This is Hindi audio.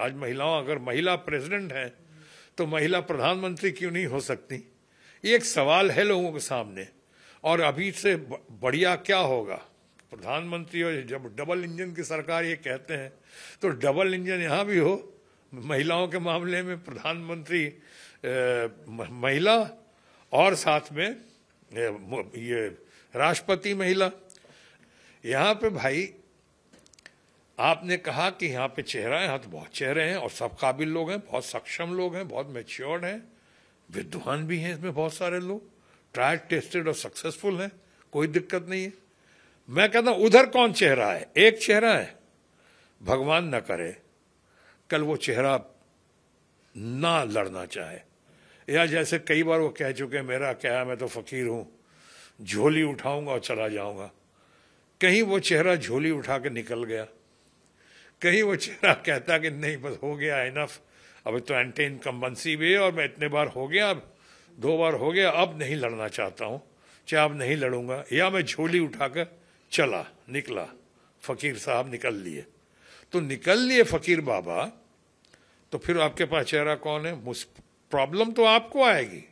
आज महिलाओं, अगर महिला प्रेसिडेंट हैं तो महिला प्रधानमंत्री क्यों नहीं हो सकती? ये एक सवाल है लोगों के सामने। और अभी से बढ़िया क्या होगा? प्रधानमंत्री और जब डबल इंजन की सरकार ये कहते हैं, तो डबल इंजन यहाँ भी हो, महिलाओं के मामले में प्रधानमंत्री महिला और साथ में ये राष्ट्रपति महिला। यहाँ पे भाई आपने कहा कि यहाँ पे चेहरा है, यहाँ तो बहुत चेहरे हैं और सब काबिल लोग हैं, बहुत सक्षम लोग हैं, बहुत मैच्योर्ड हैं, विद्वान भी हैं इसमें बहुत सारे लोग, ट्रायल टेस्टेड और सक्सेसफुल हैं, कोई दिक्कत नहीं है। मैं कहता हूँ उधर कौन चेहरा है? एक चेहरा है, भगवान ना करे कल वो चेहरा ना लड़ना चाहे, या जैसे कई बार वो कह चुके मेरा क्या है, मैं तो फकीर हूँ, झोली उठाऊंगा और चला जाऊंगा। कहीं वो चेहरा झोली उठा के निकल गया, कहीं वो चेहरा कहता कि नहीं बस हो गया, इनफ, अब तो एंटी इनकम्बेंसी भी है और मैं इतने बार हो गया, अब 2 बार हो गया, अब नहीं लड़ना चाहता हूँ, चाहे अब नहीं लड़ूंगा, या मैं झोली उठाकर चला निकला, फकीर साहब निकल लिए। तो निकल लिए फकीर बाबा, तो फिर आपके पास चेहरा कौन है? प्रॉब्लम तो आपको आएगी।